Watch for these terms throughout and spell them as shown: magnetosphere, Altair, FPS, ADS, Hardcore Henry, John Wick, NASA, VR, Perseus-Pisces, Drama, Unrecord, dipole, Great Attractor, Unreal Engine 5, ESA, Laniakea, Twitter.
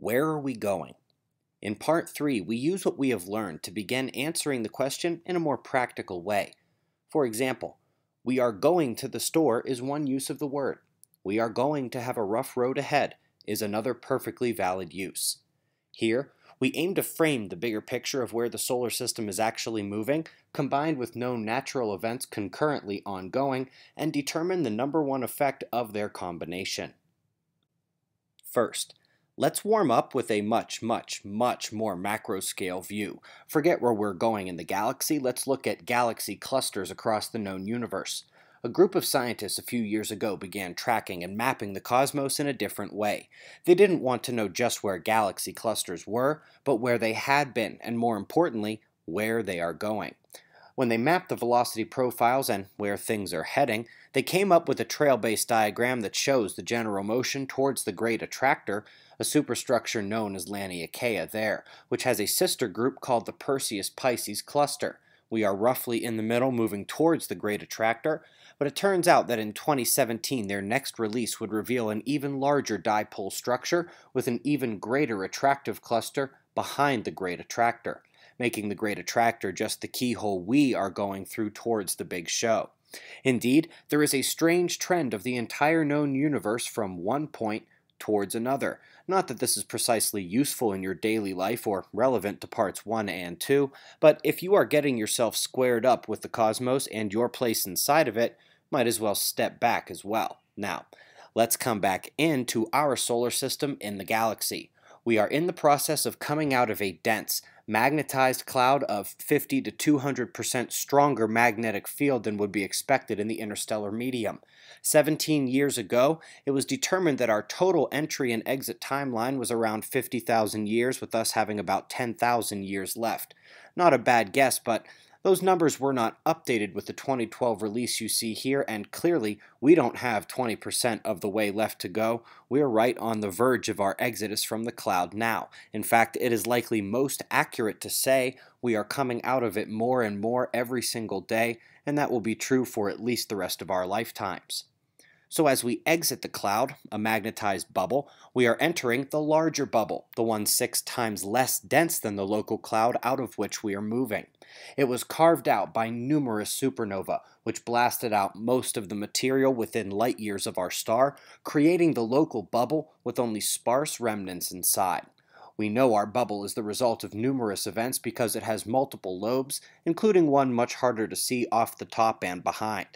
Where are we going? In Part 3, we use what we have learned to begin answering the question in a more practical way. For example, we are going to the store is one use of the word. We are going to have a rough road ahead is another perfectly valid use. Here, we aim to frame the bigger picture of where the solar system is actually moving, combined with known natural events concurrently ongoing, and determine the number one effect of their combination. First, let's warm up with a much more macro scale view. Forget where we're going in the galaxy, let's look at galaxy clusters across the known universe. A group of scientists a few years ago began tracking and mapping the cosmos in a different way. They didn't want to know just where galaxy clusters were, but where they had been, and more importantly, where they are going. When they mapped the velocity profiles and where things are heading, they came up with a trail-based diagram that shows the general motion towards the Great Attractor, a superstructure known as Laniakea there, which has a sister group called the Perseus-Pisces cluster. We are roughly in the middle moving towards the Great Attractor, but it turns out that in 2017 their next release would reveal an even larger dipole structure with an even greater attractive cluster behind the Great Attractor, making the Great Attractor just the keyhole we are going through towards the big show. Indeed, there is a strange trend of the entire known universe from one point towards another. Not that this is precisely useful in your daily life or relevant to parts 1 and 2, but if you are getting yourself squared up with the cosmos and your place inside of it, might as well step back as well. Now, let's come back into our solar system in the galaxy. We are in the process of coming out of a dense, magnetized cloud of 50 to 200% stronger magnetic field than would be expected in the interstellar medium. 17 years ago, it was determined that our total entry and exit timeline was around 50,000 years, with us having about 10,000 years left. Not a bad guess, but those numbers were not updated with the 2012 release you see here, and clearly we don't have 20% of the way left to go. We're right on the verge of our exodus from the cloud now. In fact, it is likely most accurate to say we are coming out of it more and more every single day, and that will be true for at least the rest of our lifetimes. So as we exit the cloud, a magnetized bubble, we are entering the larger bubble, the one 6 times less dense than the local cloud out of which we are moving. It was carved out by numerous supernovae, which blasted out most of the material within light years of our star, creating the local bubble with only sparse remnants inside. We know our bubble is the result of numerous events because it has multiple lobes, including one much harder to see off the top and behind.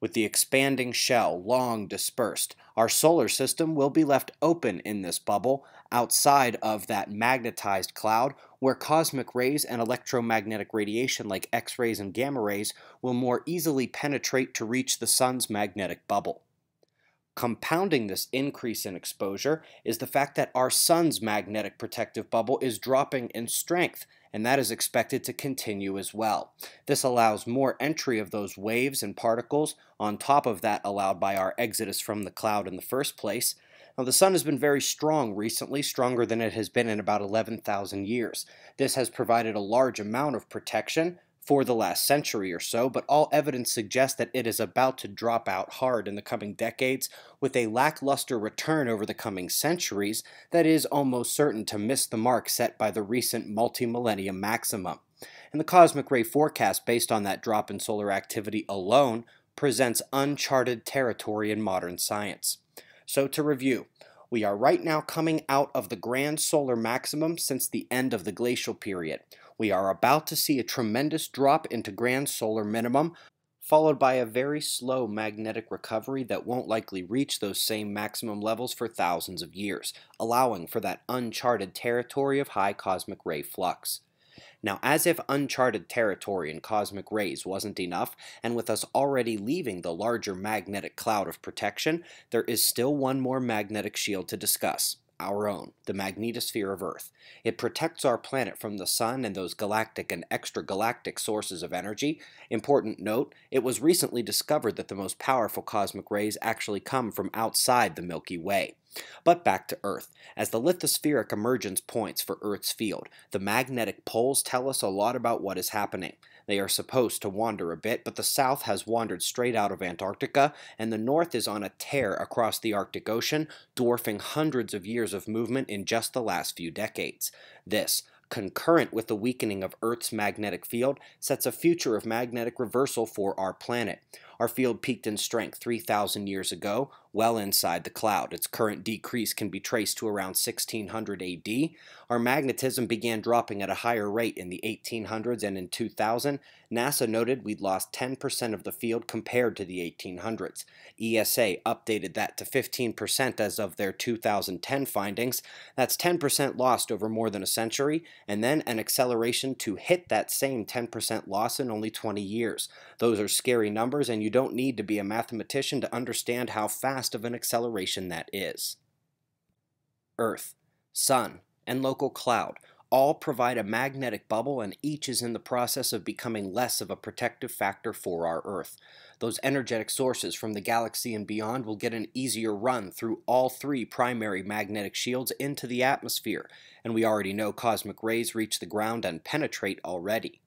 With the expanding shell long dispersed, our solar system will be left open in this bubble, outside of that magnetized cloud, where cosmic rays and electromagnetic radiation like X-rays and gamma rays will more easily penetrate to reach the sun's magnetic bubble. Compounding this increase in exposure is the fact that our sun's magnetic protective bubble is dropping in strength, and that is expected to continue as well. This allows more entry of those waves and particles on top of that allowed by our exodus from the cloud in the first place. Now, the sun has been very strong recently, stronger than it has been in about 11,000 years. This has provided a large amount of protection for the last century or so, but all evidence suggests that it is about to drop out hard in the coming decades, with a lackluster return over the coming centuries that is almost certain to miss the mark set by the recent multi-millennium maximum. And the cosmic ray forecast based on that drop in solar activity alone presents uncharted territory in modern science. So to review, we are right now coming out of the grand solar maximum since the end of the glacial period. We are about to see a tremendous drop into grand solar minimum, followed by a very slow magnetic recovery that won't likely reach those same maximum levels for thousands of years, allowing for that uncharted territory of high cosmic ray flux. Now, as if uncharted territory in cosmic rays wasn't enough, and with us already leaving the larger magnetic cloud of protection, there is still one more magnetic shield to discuss. Our own, the magnetosphere of Earth. It protects our planet from the sun and those galactic and extragalactic sources of energy. Important note, it was recently discovered that the most powerful cosmic rays actually come from outside the Milky Way. But back to Earth. As the lithospheric emergence points for Earth's field, the magnetic poles tell us a lot about what is happening. They are supposed to wander a bit, but the south has wandered straight out of Antarctica, and the north is on a tear across the Arctic Ocean, dwarfing hundreds of years of movement in just the last few decades. This, concurrent with the weakening of Earth's magnetic field, sets a future of magnetic reversal for our planet. Our field peaked in strength 3,000 years ago, well inside the cloud. Its current decrease can be traced to around 1600 AD. Our magnetism began dropping at a higher rate in the 1800s, and in 2000, NASA noted we'd lost 10% of the field compared to the 1800s. ESA updated that to 15% as of their 2010 findings. That's 10% lost over more than a century, and then an acceleration to hit that same 10% loss in only 20 years. Those are scary numbers, and you don't need to be a mathematician to understand how fast of an acceleration that is. Earth, Sun, and local cloud all provide a magnetic bubble, and each is in the process of becoming less of a protective factor for our Earth. Those energetic sources from the galaxy and beyond will get an easier run through all three primary magnetic shields into the atmosphere, and we already know cosmic rays reach the ground and penetrate already.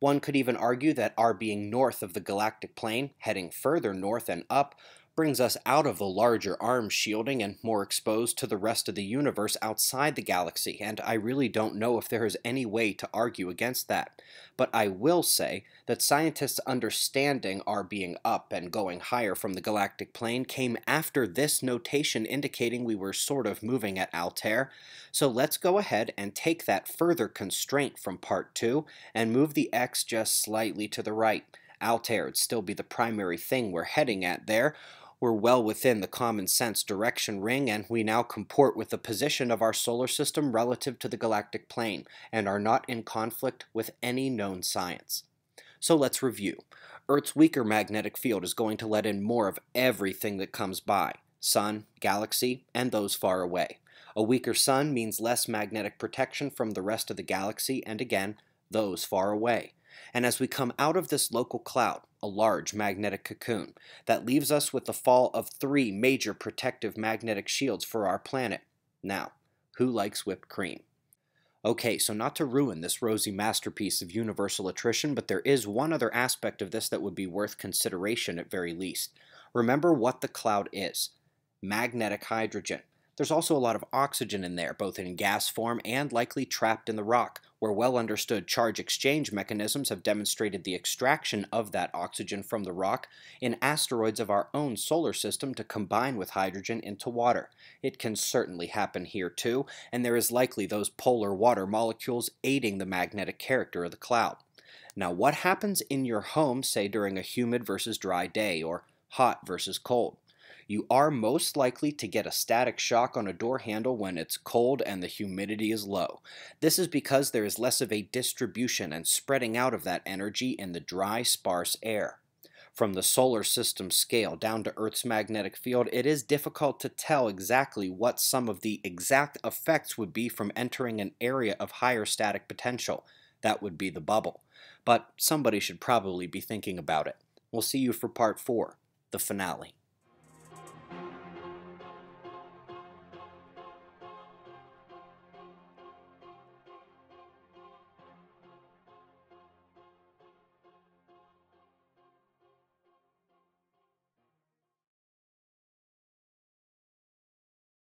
One could even argue that our being north of the galactic plane, heading further north and up, brings us out of the larger arm shielding and more exposed to the rest of the universe outside the galaxy, and I really don't know if there is any way to argue against that. But I will say that scientists' understanding our being up and going higher from the galactic plane came after this notation indicating we were sort of moving at Altair, so let's go ahead and take that further constraint from part 2 and move the X just slightly to the right. Altair would still be the primary thing we're heading at there. We're well within the common sense direction ring, and we now comport with the position of our solar system relative to the galactic plane, and are not in conflict with any known science. So let's review. Earth's weaker magnetic field is going to let in more of everything that comes by: sun, galaxy, and those far away. A weaker sun means less magnetic protection from the rest of the galaxy, and again, those far away. And as we come out of this local cloud, a large magnetic cocoon, that leaves us with the fall of three major protective magnetic shields for our planet. Now, who likes whipped cream? Okay, so not to ruin this rosy masterpiece of universal attrition, but there is one other aspect of this that would be worth consideration at very least. Remember what the cloud is: magnetic hydrogen. There's also a lot of oxygen in there, both in gas form and likely trapped in the rock, where well-understood charge exchange mechanisms have demonstrated the extraction of that oxygen from the rock in asteroids of our own solar system to combine with hydrogen into water. It can certainly happen here too, and there is likely those polar water molecules aiding the magnetic character of the cloud. Now, what happens in your home, say during a humid versus dry day, or hot versus cold? You are most likely to get a static shock on a door handle when it's cold and the humidity is low. This is because there is less of a distribution and spreading out of that energy in the dry, sparse air. From the solar system scale down to Earth's magnetic field, it is difficult to tell exactly what some of the exact effects would be from entering an area of higher static potential. That would be the bubble. But somebody should probably be thinking about it. We'll see you for part 4, the finale.